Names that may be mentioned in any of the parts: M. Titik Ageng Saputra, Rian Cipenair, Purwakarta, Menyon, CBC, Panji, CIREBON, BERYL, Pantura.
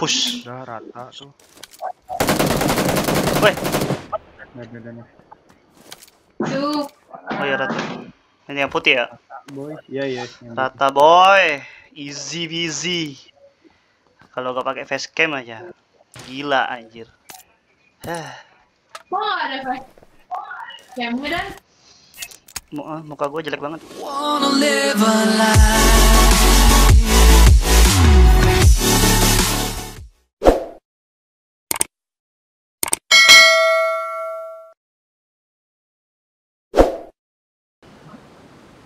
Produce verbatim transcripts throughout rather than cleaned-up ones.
Push. Udah rata tuh. Woi. Oh ya rata. Ini yang putih ya? Boy. Ya ya. Rata boy. Easy easy. Kalau gak pakai facecam aja. Gila anjir. Hah. Mau ada facecam dan muka gue jelek banget.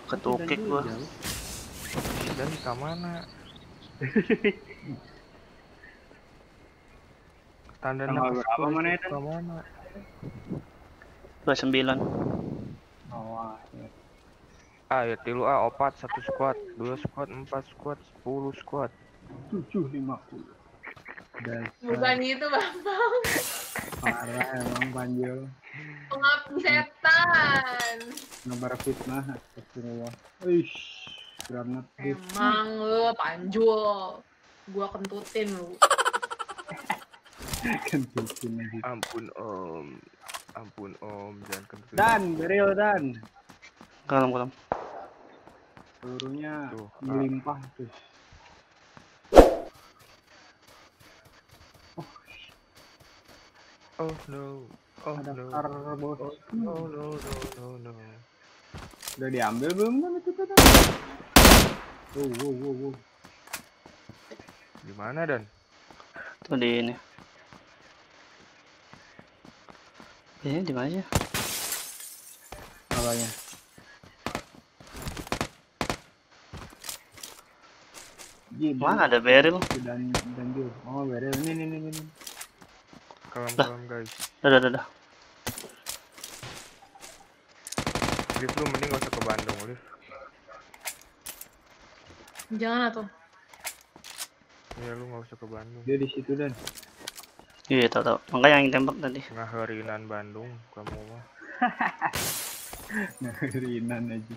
Ketukik gue. Dan ke mana? Tanda nafas apa mana itu? dua puluh sembilan. Oh, ya. Ah, ya tilu ah opat satu squad, dua squad, empat squad, sepuluh squad. tujuh lima puluh. Bukan itu Bambang. Parah emang Banjil. Pengabdi setan. Ngebar fitnah astagfirullah. Uish, granat. Emang lu Panjul. Gua kentutin lu. Kentutin. Ampun Om. Ampun Om, jangan kentutin. Dan, Beryl dan. Kalem-kalem. Pelurunya melimpah tuh. Oh no, oh no, oh no, no, no, no. Udah diambil belum kan itu tadi? Wow, wow, wow, wow. Gimana Dan? Tuh di ini. Ini di mana ya? Apanya? Mana ada Beryl? Dan dan dia. Oh Beryl ini ini ini. Kalem-kalem guys. Dadah dadah. Liv lu mending gak usah ke Bandung, Liv. Jangan atuh. Ya lu gak usah ke Bandung. Dia di situ Dan. Iya tau tau. Makanya yang tembak tadi. Ngaherinan Bandung kamu mah. Ngaherinan aja.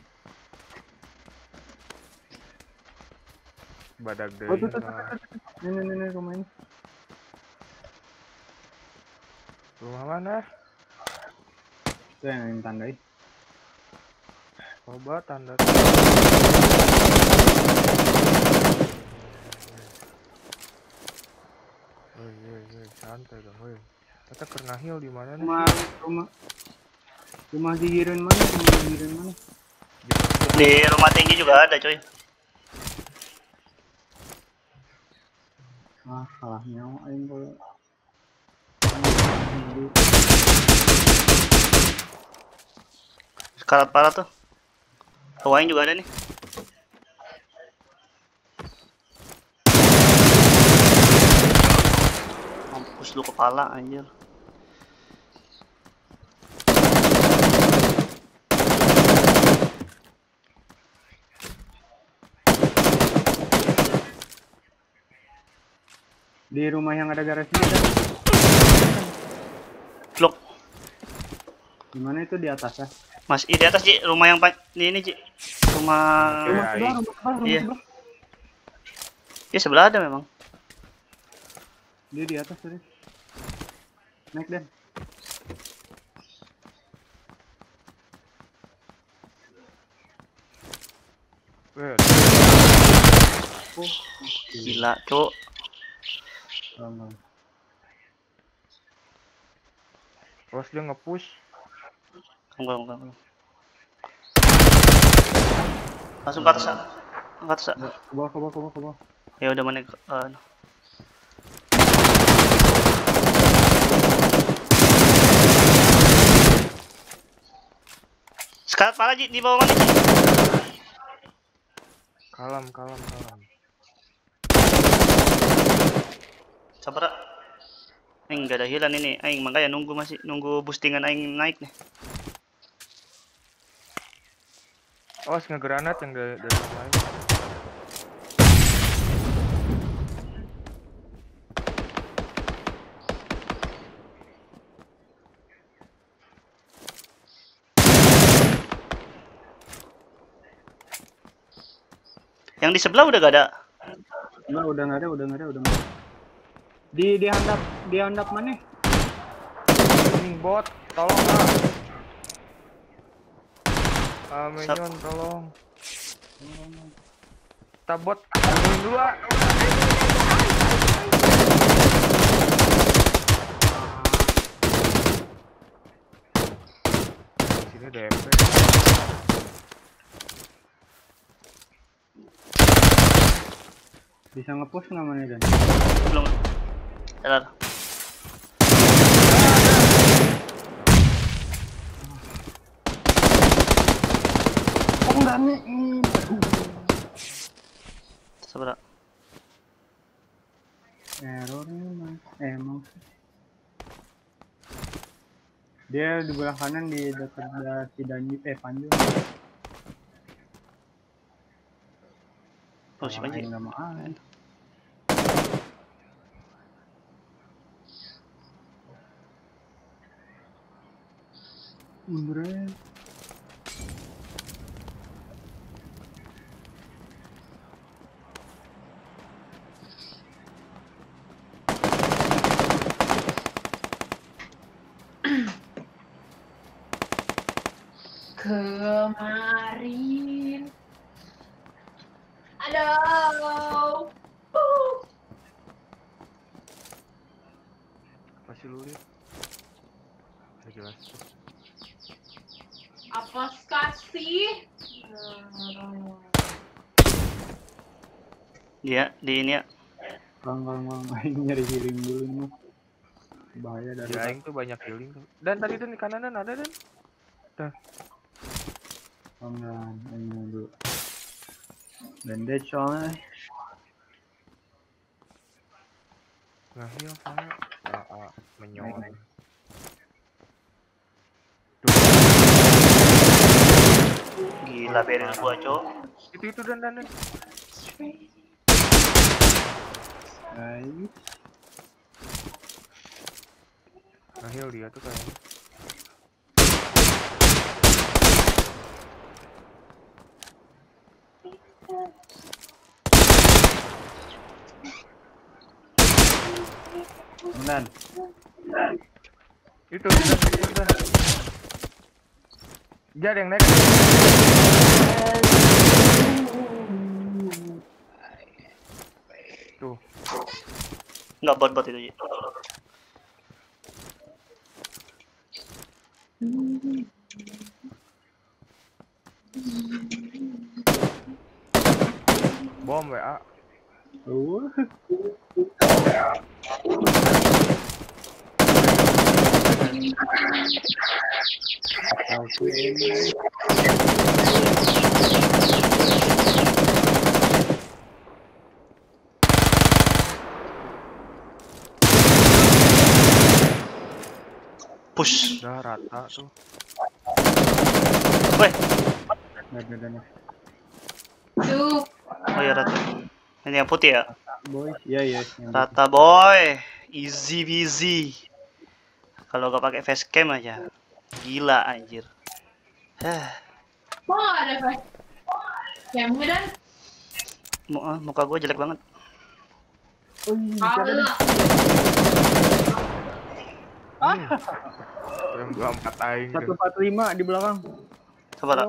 Badak deh. Oh tuh tuh tuh tuh. Nih nih nih kemain. Rumah mana? Itu yang ingin tandai. Coba tanda. Woi woi woi santai dong woi. Kita kena heal di mana nih? Rumah rumah rumah gigiran mana? Rumah gigiran mana? Di rumah tinggi juga ada coy. Ah salah nyawa aing kalau. Sekarat parah tuh. Hawain juga ada nih. Mampus lu kepala anjir. Di rumah yang ada garasi kan? Blok. Gimana itu di atas ya? Mas, di atas Ji, rumah yang ini ini Ji. Rumah rumah sebelah, rumah iya. Sebelah. Iya, sebelah ada memang. Dia di atas tadi. Naik deh. Oh, gila, Cuk. Aman. Terus dia nge-push. Enggak, enggak, enggak. Langsung ke atas. Ke atas. Ke bawah, ke bawah, ke bawah, ke bawah. Ya udah mana uh, no. Sekarat pala Ji, di bawah mana Ji? Kalem, kalem, kalem. Sabar. Aing gak ada hilan ini, aing makanya nunggu masih nunggu boostingan aing naik nih. Oh, ngegranat yang dari dari lain. Yang di sebelah udah gak ada. Nah, udah gak ada, udah gak ada, udah gak ada. Di di handap, di handap mana? Ini bot, tolong lah. Ah, minion tolong. Kita bot dua. Sini D M P. Bisa nge-push namanya Dan? Belum. Elar. Oh, enggak nih. Seberat. Errornya mas. Eh, emang dia di belah kanan di dekat si Danjip, eh Panju. Oh, si Panji nggak mau main. Mundur ya. Kemarin aduh uh. Masih lulit gak jelas apa sih iya di ini ya bang bang bang nyari healing dulu nih bahaya dari healing tuh banyak healing tuh dan tadi tuh di kanan ada dan dah Oman, ini dulu. Bandage soalnya. Nah, iya soalnya. Ah, menyong. Gila Beryl gua, Cok. Itu itu dan dan. Guys. Nah, heal dia tuh kayaknya. Benar. Itu kita. Jar yang naik. Tuh. Enggak bot-bot itu. Bom W A. Oh. Push. Udah rata tuh. Weh. Duh. Oh ya rata. Ini yang putih ya? Boy. Iya iya. Rata boy. Easy easy. Kalau gak pakai facecam aja. Gila anjir. Hah. Mau ada facecam dan muka gue jelek banget. Ah. satu empat lima di belakang. Coba lah.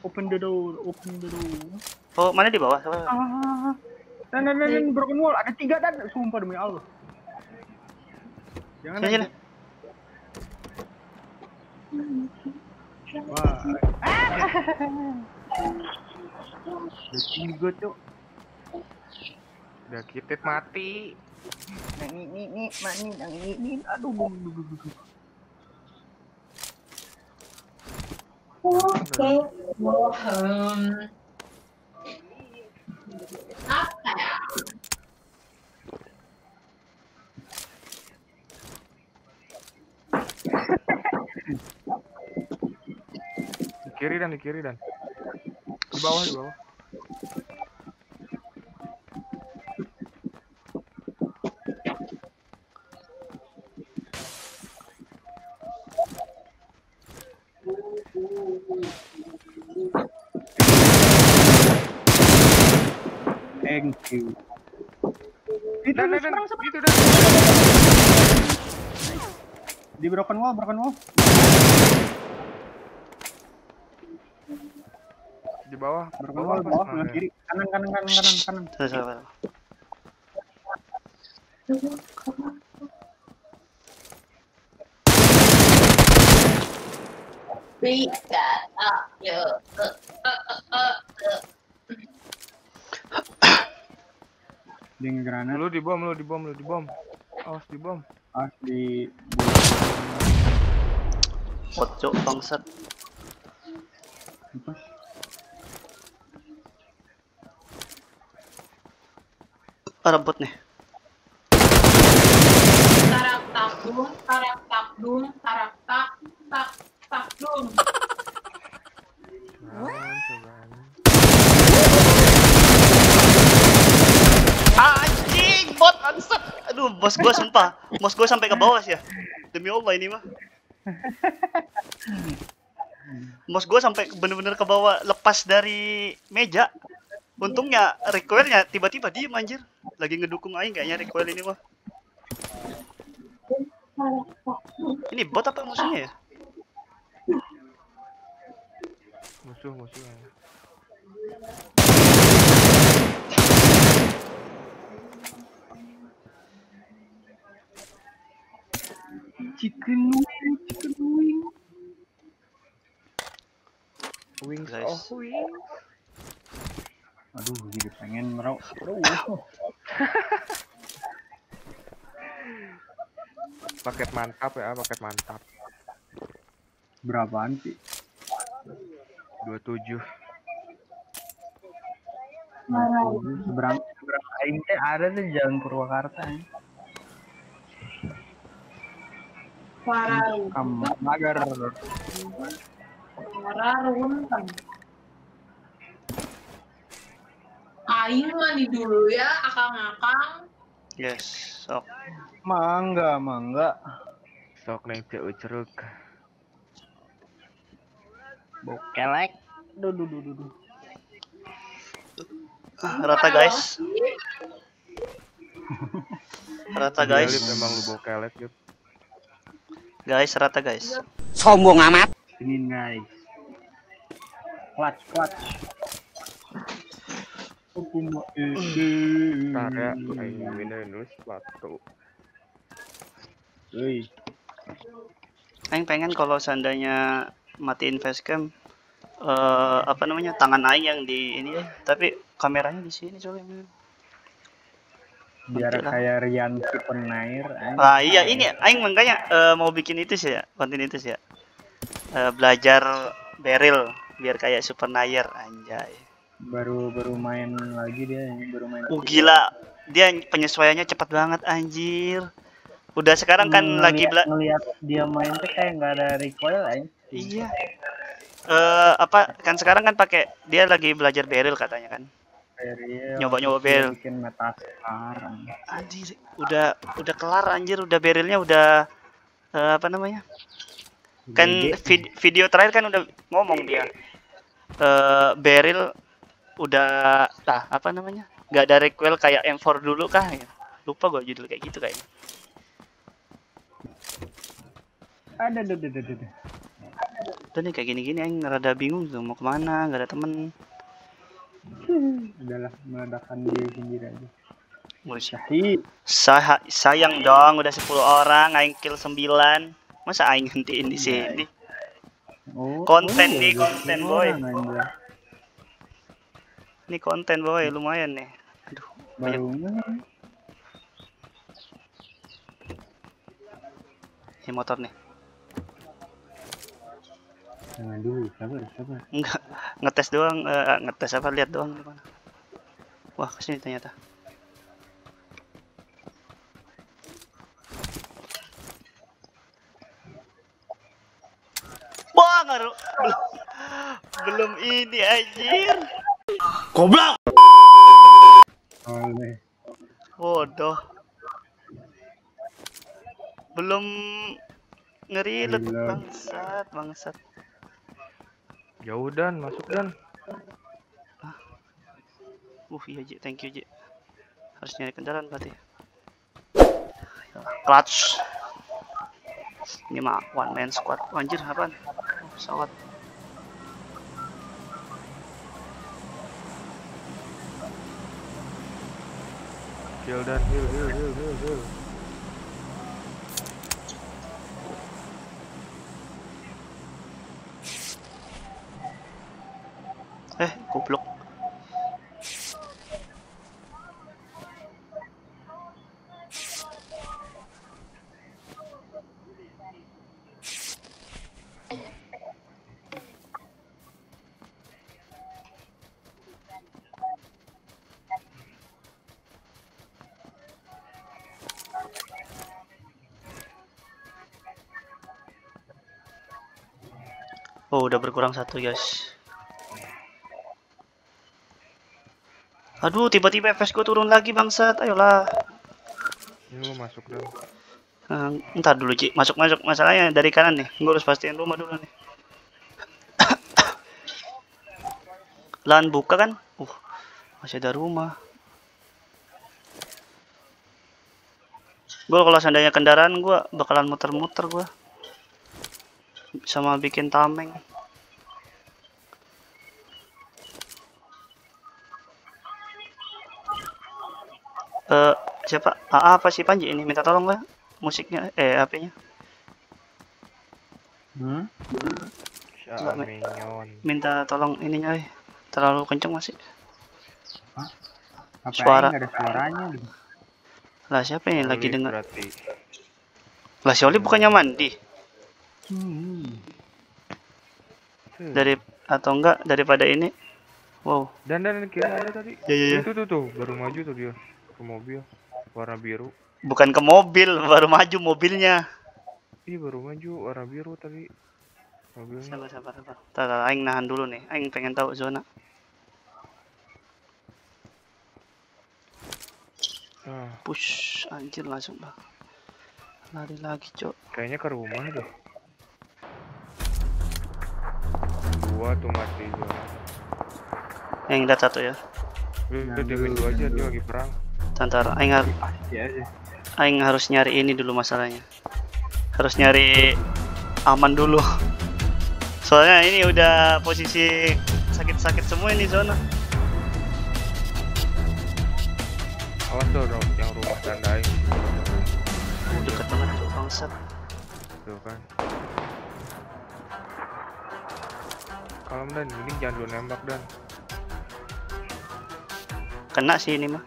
Open the door, open the door. Oh, mana di bawah? Coba. Ah. Dan dan dan broken wall ada tiga dan sumpah demi Allah. Jangan aja. Wah. Udah tiga tuh. Udah kita mati. Ini ini ini mati yang ini aduh. Oke. Apa ya? Di kiri dan di kiri dan di bawah di bawah thank you. Itu udah sekarang sama itu udah. Di broken wall, broken wall. Di bawah, broken wall, bawah, sebelah kiri. Kanan, kanan, kanan, kanan, kanan. Salah, salah. Beat that up, yo. Ding granat. Lu dibom, lu dibom, lu dibom. Awas dibom. Awas di pocok bangsat. Lepas. Ada bot nih. Tarak takdum, tarak takdum, tarak tak tak takdum. Anjing bot ansat. Aduh, bos gua sumpah. Bos gua sampai ke bawah sih ya. Demi Allah ini mah. Bos gua sampai bener-bener ke bawah lepas dari meja. Untungnya recoilnya tiba-tiba diem anjir. Lagi ngedukung aing kayaknya recoil ini mah. Ini bot apa musuhnya ya? Musuh, musuh. Chicken wing, chicken wing. Wings, guys. Oh, wing. Aduh, jadi pengen merau. Paket mantap ya, paket mantap. Berapaan sih? dua puluh tujuh. Seberang seberang aing teh ada tuh jalan Purwakarta. Parah. Mager. Parah runtang. Aing mandi dulu ya, akang-akang. Yes, sok. Mangga, mangga. Sok naik ke uceruk. Bokelek. Duh, duh, duh, duh. Rata guys. Rata guys. Memang lu bokelek, yuk. Guys, rata guys. Sombong amat. Ini guys. Clutch, clutch. Aku mau ini. Karena ayo minus satu. Woi. Aing pengen kalau seandainya matiin facecam uh, apa namanya tangan aing yang di ini ya, tapi kameranya di sini coy. Biar kayak Rian Cipenair. Ah iya ini aing makanya uh, mau bikin itu sih ya, konten itu sih ya. Uh, belajar Beryl biar kayak Cipenair anjay. Baru baru main lagi dia, baru main. Oh lagi. Gila, dia penyesuaiannya cepat banget anjir. Udah sekarang kan ngeliat, lagi bela ngeliat dia main tuh kayak nggak ada recoil aja. Iya. Uh, apa kan sekarang kan pakai dia lagi belajar Beryl katanya kan. Beryl. Nyoba-nyoba Beryl. Bikin meta sekarang. Anjir, udah udah kelar anjir, udah Berylnya udah uh, apa namanya? Kan vid video terakhir kan udah ngomong dia. Uh, Beryl udah tah apa namanya? Gak ada recoil kayak M four dulu kah? Lupa gua judul kayak gitu kayaknya. Ada ada ada ada. Tuh nih kayak gini-gini aing rada bingung tuh mau kemana, gak ada temen. Udahlah meledakkan diri sendiri aja. Musyahid. Sa sayang dong udah sepuluh orang aing kill sembilan. Masa aing hentiin di sini? Oh, konten oh, nih ya, konten ya, boy. Ya. Ini konten boy lumayan nih. Aduh, baru banyak. Ini motor nih. Jangan dulu, sabar, sabar. Enggak, ngetes doang, uh, ngetes apa lihat doang gimana. Wah, kesini ternyata. Wah, ngaruh. Belum, belum ini anjir. Goblok. Bodoh. Belum ngerilet bangsat, bangsat. Jauh dan masuk dan. Uh iya Ji, thank you Ji. Harus nyari kendaraan berarti. clutch. Ini mah one man squad. Anjir, apaan? Oh, pesawat. Heal dan heal, heal, heal, heal, heal. Eh, goblok. Oh, udah berkurang satu, guys. Aduh, tiba-tiba F P S gue turun lagi, bangsat. Ayolah. Ini mau masuk dulu. Uh, ntar dulu, Ci. Masuk-masuk. Masalahnya dari kanan nih. Gue harus pastiin rumah dulu nih. Lan buka kan? Uh, masih ada rumah. Gue kalau seandainya kendaraan gue bakalan muter-muter gue. Sama bikin tameng. Eh, siapa? Ah, apa sih Panji ini? Minta tolong lah musiknya, eh H P-nya. Hmm? Minta tolong ininya, eh. Terlalu kenceng masih. Hah? Suara ada suaranya. Lah siapa ini lagi dengar? Lah si Oli bukannya mandi. Hmm. Dari atau enggak daripada ini, wow. Dan dan kira ada tadi. Ya, ya, ya. Itu tuh tuh baru maju tuh dia ke mobil warna biru. Bukan ke mobil, baru maju mobilnya. Ih baru maju warna biru tadi. Mobilnya. Sabar sabar sabar. Tata, aing nahan dulu nih. Aing pengen tahu zona. Nah. Push anjir langsung lah. Lari lagi cok. Kayaknya ke rumah deh. Gua tuh mati gua. Yang udah satu ya. Itu demin dua aja dia lagi perang. Tantar aing harus aing harus nyari ini dulu masalahnya. Harus nyari aman dulu. Soalnya ini udah posisi sakit-sakit semua ini zona. Awas tuh yang rumah tanda aing. Dekat banget tuh bangsat. Tuh kan. Kalau dan ini jangan lu nembak dan kena sih ini mah.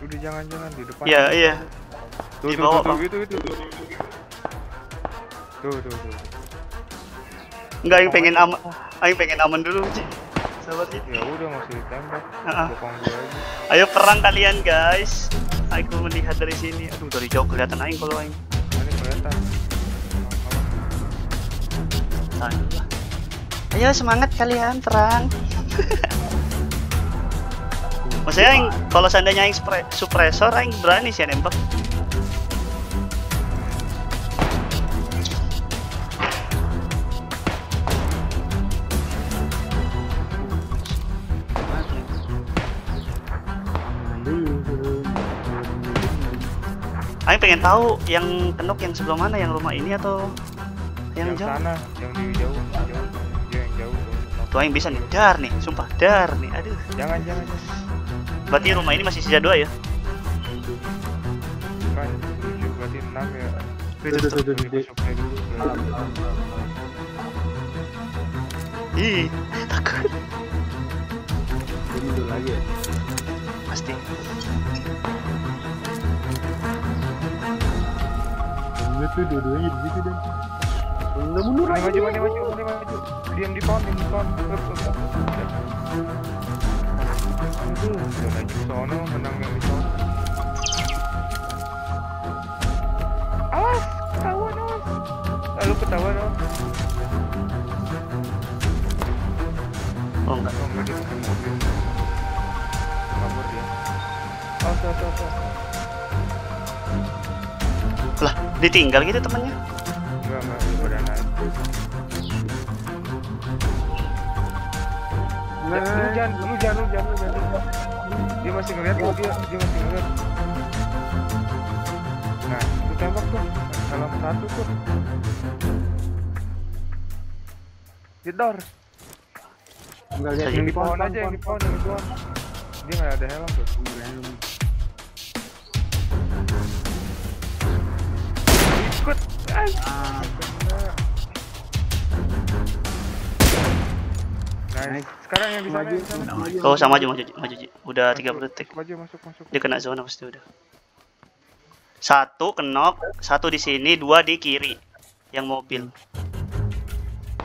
Udah jangan-jangan di depan. Iya iya. Tuh, di bawah tuh, tuh, tuh, tuh, tuh, tuh, tuh. Enggak, yang pengen aman, ayo pengen aman dulu sih. Sahabat sih. Ya udah masih ditembak. Uh-uh. Ayo perang kalian guys. Aku melihat dari sini. Aduh dari jauh kelihatan aing kalau aing. Ini kelihatan. Tanya. Ayo semangat kalian perang. Maksudnya yang kalau seandainya yang suppressor yang berani sih nembak. Aing pengen tahu yang kenok yang sebelah mana, yang rumah ini atau yang, yang jauh? Sana, yang di jauh, jauh. Tuh yang bisa nih, dar nih, sumpah dar nih, aduh. Jangan, jangan, jangan. Berarti rumah ini masih sisa dua ya? Bukan, tujuh, berarti enam ya. Itu tuh, tuh, tuh. Ih, takut. Ini dulu lagi ya? Pasti. Ini tuh dua-duanya di situ dan. Udah mundur lagi. Maju, maju, maju, maju, maju. Diam di pohon, diam di pohon. Aduh, udah lagi sono, menang yang di pohon. Awas, ketahuan awas. Lalu ketahuan awas. Oh, enggak. Oh, enggak, dia pakai mobil. Kabur dia. Awas, awas, awas. Lah, ditinggal gitu temannya. Enggak, enggak, udah naik. Lu jangan, lu jangan, lu jangan, lu jangan. Dia masih ngeliat, dia, dia masih ngeliat. Nah, itu tembak tuh, dalam satu tuh. Jedor. Tinggal lihat yang di pohon aja, yang di pohon, yang di pohon. Dia nggak ada helm tuh. Ikut. Ah, bener. Nice. Sekarang yang bisa maju, maju. Oh, sama aja maju, maju. Udah tiga puluh detik. Maju, masuk, masuk. Dia kena zona pasti udah. Satu kenok, satu di sini, dua di kiri, yang mobil.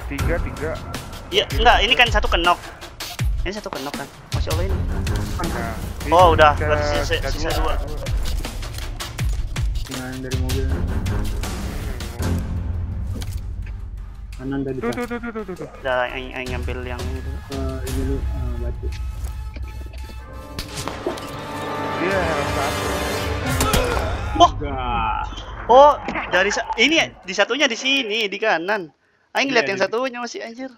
Tiga, tiga. Iya, enggak. Ini kan satu kenok. Ini satu kenok kan. Masya Allah ini. Nah, oh ini udah, sisa, sisa, sisa dua. Kanan dari mobil. Kanan dari. Tuh, tuh, tuh, tuh, tuh, tuh. Dah, yang, yang ngambil yang itu. Uh, ini dulu, uh, batu. Dia satu. Oh, oh dari ini di satunya di sini di kanan. Aing lihat yang satunya masih anjir.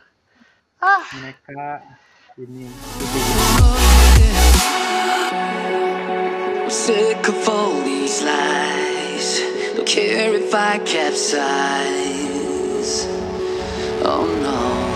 Ah. Mereka ini. Oh no.